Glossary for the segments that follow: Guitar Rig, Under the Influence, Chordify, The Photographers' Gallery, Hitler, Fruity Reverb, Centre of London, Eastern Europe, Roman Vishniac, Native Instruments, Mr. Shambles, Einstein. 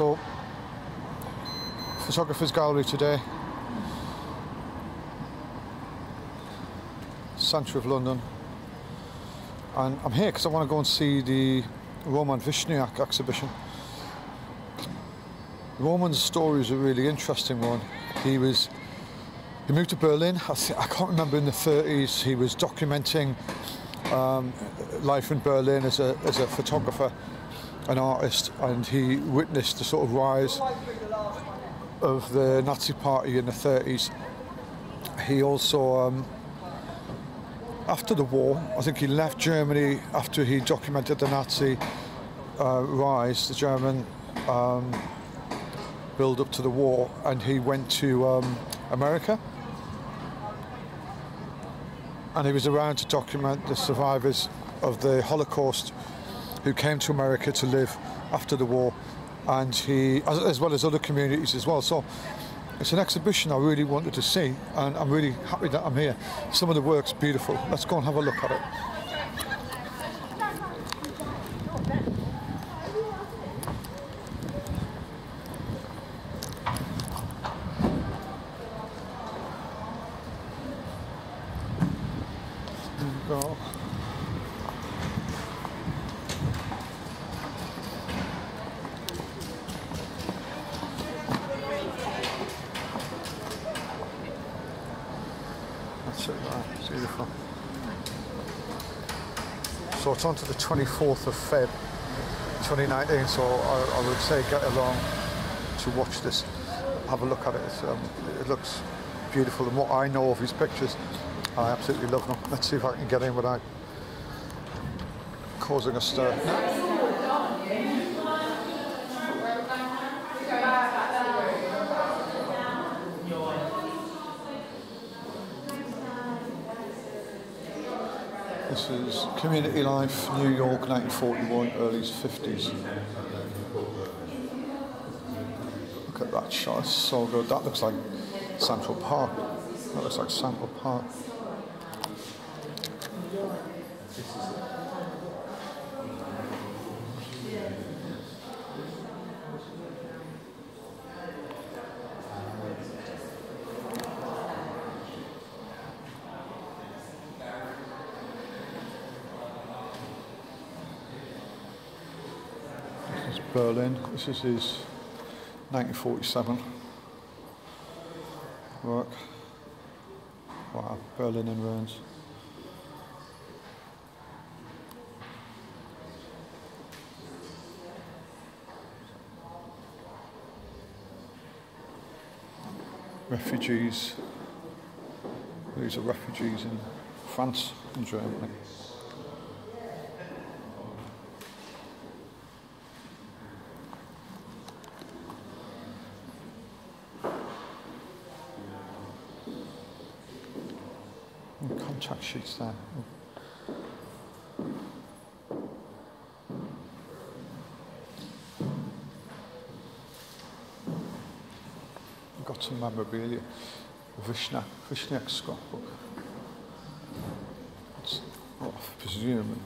so Photographers' Gallery today, Centre of London, and I'm here because I want to go and see the Roman Vishniac exhibition. Roman's story is a really interesting one. He moved to Berlin, I can't remember, in the 30s. He was documenting life in Berlin as a photographer, an artist, and he witnessed the sort of rise of the Nazi Party in the 30s. He also, after the war, I think he left Germany after he documented the Nazi rise, the German build-up to the war, and he went to America. And he was around to document the survivors of the Holocaust who came to America to live after the war, and he, as well as other communities as well. So it's an exhibition I really wanted to see, and I'm really happy that I'm here. Some of the work's beautiful. Let's go and have a look at it. Go. That's it, right. It's beautiful. So it's on to the 24th of Feb 2019, so I would say get along to watch this, have a look at it. It looks beautiful, and what I know of his pictures, I absolutely love them. Let's see if I can get in without causing a stir. This is community life, New York, 1941, early 50s. Look at that shot, it's so good. That looks like Central Park. That looks like Central Park. This is Berlin. This is his 1947 work. Wow, Berlin in ruins. Refugees. These are refugees in France and Germany. Contact sheets there. I've got some memorabilia. Vishniac's scrapbook. It's, well, presumably.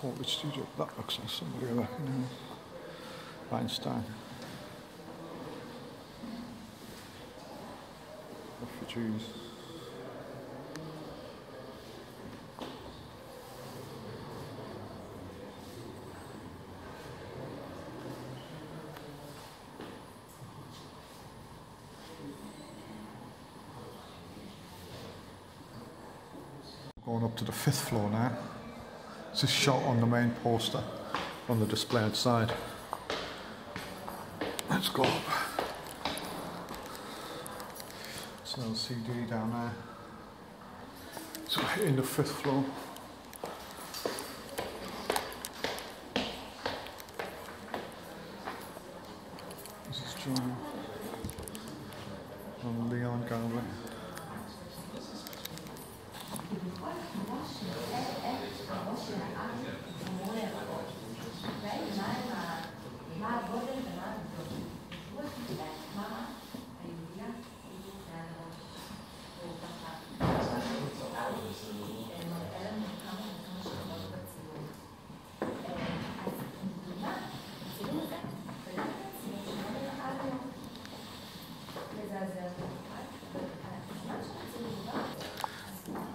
Portrait studio, that looks like somebody I recognise. Einstein. Refugees. Going up to the 5th floor now. It's a shot on the main poster on the display outside. Let's go up. It's an LCD down there. So hitting the 5th floor. This is John on the Leon Gallery.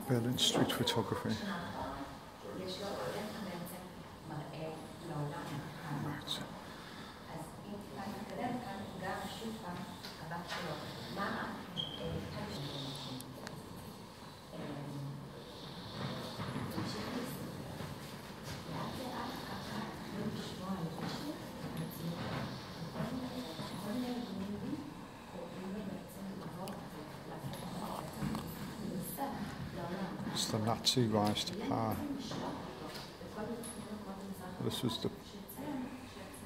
Berlin street photography. Right. It's the Nazi rise to power. This was the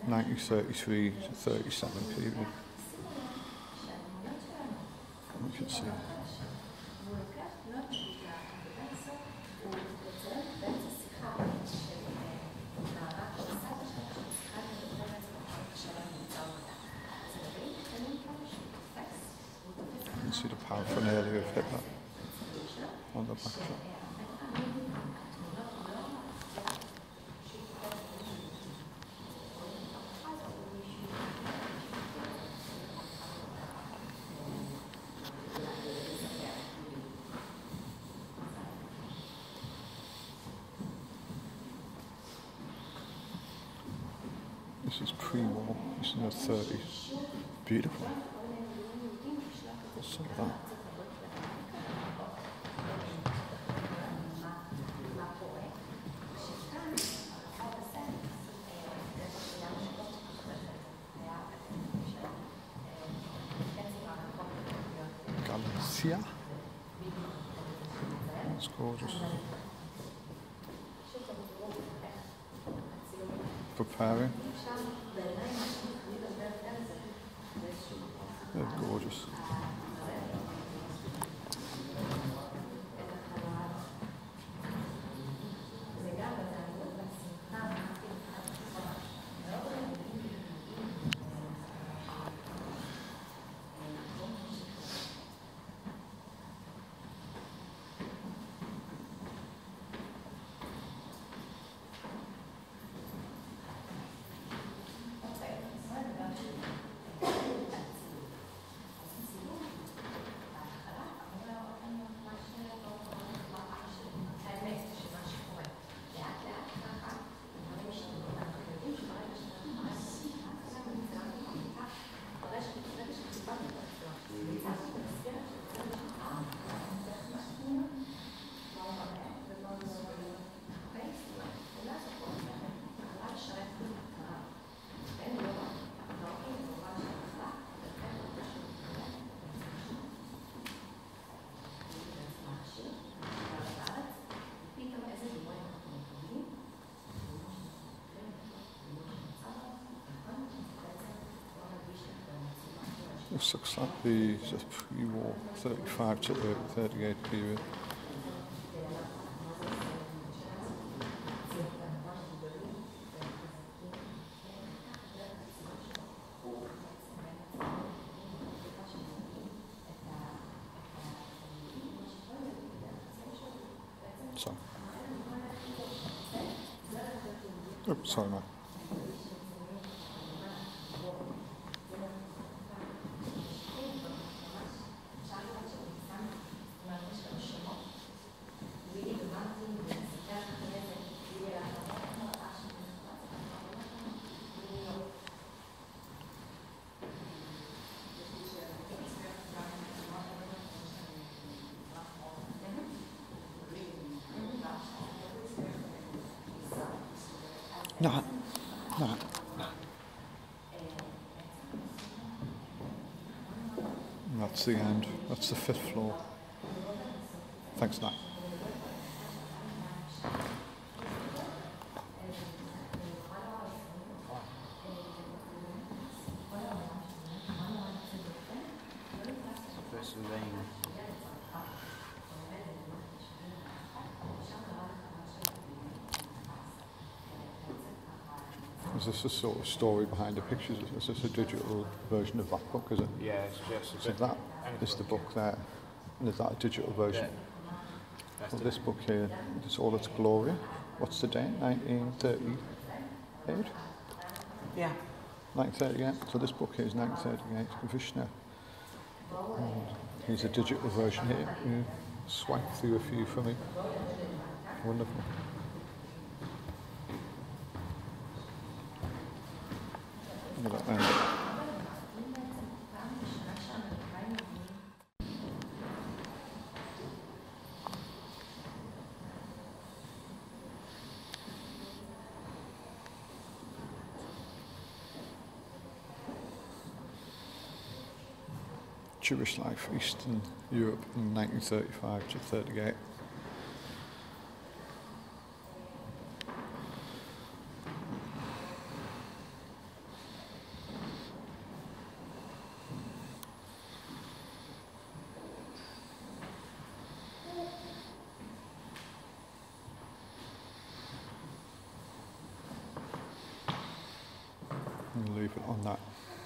1933 to 37 period. We can see. You can see the paraphernalia of Hitler on the backdrop. This is pre-war, it's in the 30s. Beautiful. What's up with that? Galicia. It's gorgeous. Preparing. They're gorgeous. This looks like the pre-war 35 to 38 period. So, oops, sorry, man. That's the end. That's the 5th floor. Thanks, Nat. Is this a sort of story behind the pictures? Is this a digital version of that book, is it? Yeah, it's just a bit. So that is the book there, and is that a digital version? Yeah. Well, this book here, it's all its glory. What's the date? 1938? Yeah. 1938. So this book here is 1938, Vishniac. Here's a digital version here. You swipe through a few for me. Wonderful. Jewish life, Eastern Europe, in 1935 to 1938. Leave it on that.